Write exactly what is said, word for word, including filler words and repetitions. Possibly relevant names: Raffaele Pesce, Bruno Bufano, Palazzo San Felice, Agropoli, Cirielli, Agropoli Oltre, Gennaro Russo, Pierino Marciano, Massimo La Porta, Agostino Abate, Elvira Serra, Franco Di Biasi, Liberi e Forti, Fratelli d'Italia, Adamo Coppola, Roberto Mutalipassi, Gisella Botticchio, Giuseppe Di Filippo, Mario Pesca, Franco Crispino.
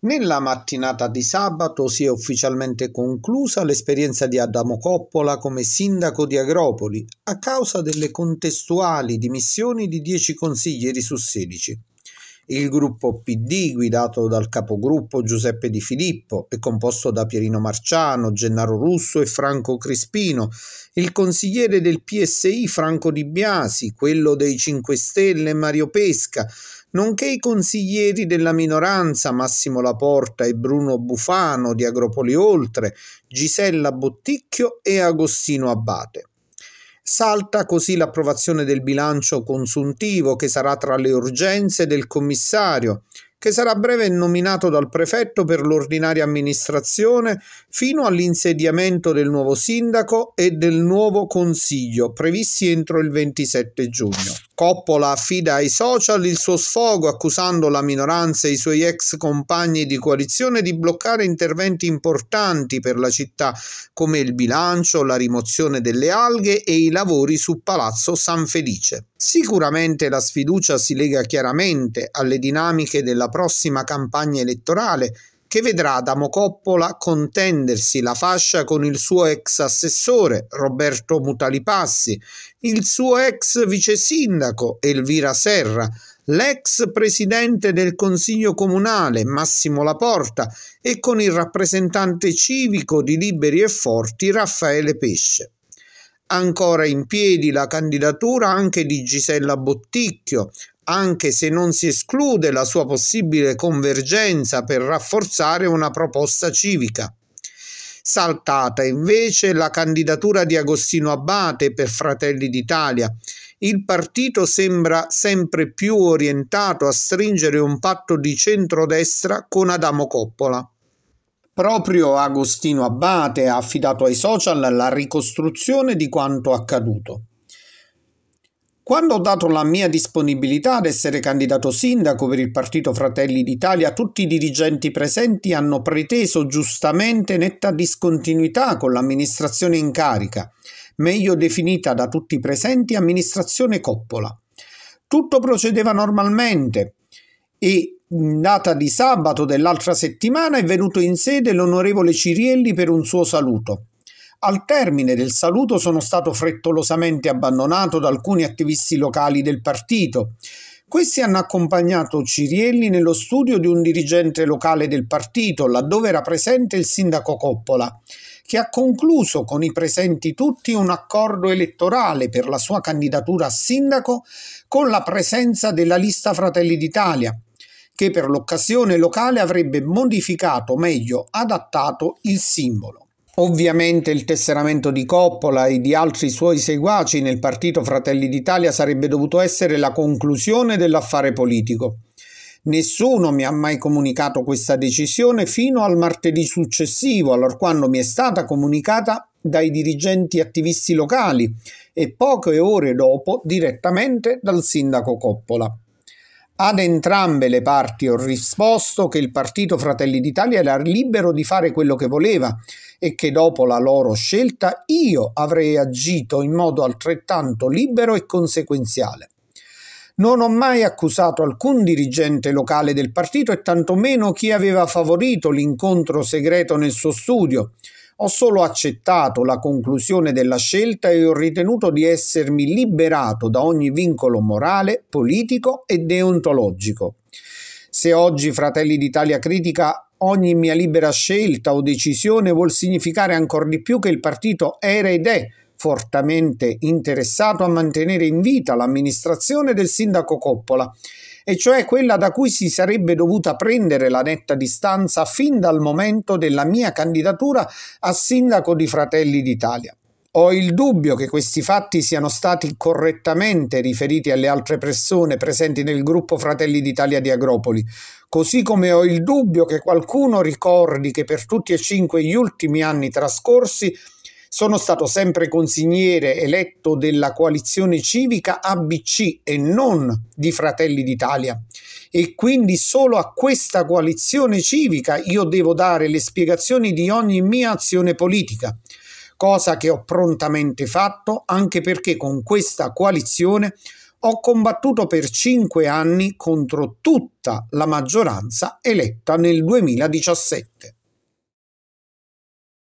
Nella mattinata di sabato si è ufficialmente conclusa l'esperienza di Adamo Coppola come sindaco di Agropoli a causa delle contestuali dimissioni di dieci consiglieri su sedici. Il gruppo P D, guidato dal capogruppo Giuseppe Di Filippo e composto da Pierino Marciano, Gennaro Russo e Franco Crispino, il consigliere del P S I Franco Di Biasi, quello dei cinque Stelle Mario Pesca, nonché i consiglieri della minoranza Massimo La Porta e Bruno Bufano di Agropoli Oltre, Gisella Botticchio e Agostino Abate. Salta così l'approvazione del bilancio consuntivo che sarà tra le urgenze del commissario, che sarà a breve nominato dal prefetto per l'ordinaria amministrazione fino all'insediamento del nuovo sindaco e del nuovo consiglio, previsti entro il ventisette giugno. Coppola affida ai social il suo sfogo, accusando la minoranza e i suoi ex compagni di coalizione di bloccare interventi importanti per la città, come il bilancio, la rimozione delle alghe e i lavori su Palazzo San Felice. Sicuramente la sfiducia si lega chiaramente alle dinamiche della prossima campagna elettorale, che vedrà Adamo Coppola contendersi la fascia con il suo ex assessore Roberto Mutalipassi, il suo ex vice sindaco Elvira Serra, l'ex presidente del Consiglio Comunale Massimo La Porta e con il rappresentante civico di Liberi e Forti Raffaele Pesce. Ancora in piedi la candidatura anche di Gisella Botticchio, anche se non si esclude la sua possibile convergenza per rafforzare una proposta civica. Saltata invece la candidatura di Agostino Abate per Fratelli d'Italia. Il partito sembra sempre più orientato a stringere un patto di centrodestra con Adamo Coppola. Proprio Agostino Abate ha affidato ai social la ricostruzione di quanto accaduto. Quando ho dato la mia disponibilità ad essere candidato sindaco per il partito Fratelli d'Italia, tutti i dirigenti presenti hanno preteso giustamente netta discontinuità con l'amministrazione in carica, meglio definita da tutti i presenti amministrazione Coppola. Tutto procedeva normalmente e in data di sabato dell'altra settimana è venuto in sede l'onorevole Cirielli per un suo saluto. Al termine del saluto sono stato frettolosamente abbandonato da alcuni attivisti locali del partito. Questi hanno accompagnato Cirielli nello studio di un dirigente locale del partito, laddove era presente il sindaco Coppola, che ha concluso con i presenti tutti un accordo elettorale per la sua candidatura a sindaco con la presenza della lista Fratelli d'Italia, che per l'occasione locale avrebbe modificato, meglio adattato, il simbolo. Ovviamente il tesseramento di Coppola e di altri suoi seguaci nel partito Fratelli d'Italia sarebbe dovuto essere la conclusione dell'affare politico. Nessuno mi ha mai comunicato questa decisione fino al martedì successivo, allorquando mi è stata comunicata dai dirigenti attivisti locali e poche ore dopo direttamente dal sindaco Coppola. Ad entrambe le parti ho risposto che il partito Fratelli d'Italia era libero di fare quello che voleva e che dopo la loro scelta io avrei agito in modo altrettanto libero e conseguenziale. Non ho mai accusato alcun dirigente locale del partito e tantomeno chi aveva favorito l'incontro segreto nel suo studio. Ho solo accettato la conclusione della scelta e ho ritenuto di essermi liberato da ogni vincolo morale, politico e deontologico. Se oggi Fratelli d'Italia critica ogni mia libera scelta o decisione, vuol significare ancor di più che il partito era ed è fortemente interessato a mantenere in vita l'amministrazione del sindaco Coppola, e cioè quella da cui si sarebbe dovuta prendere la netta distanza fin dal momento della mia candidatura a sindaco di Fratelli d'Italia. Ho il dubbio che questi fatti siano stati correttamente riferiti alle altre persone presenti nel gruppo Fratelli d'Italia di Agropoli, così come ho il dubbio che qualcuno ricordi che per tutti e cinque gli ultimi anni trascorsi sono stato sempre consigliere eletto della coalizione civica A B C e non di Fratelli d'Italia, e quindi solo a questa coalizione civica io devo dare le spiegazioni di ogni mia azione politica, cosa che ho prontamente fatto anche perché con questa coalizione ho combattuto per cinque anni contro tutta la maggioranza eletta nel duemiladiciassette.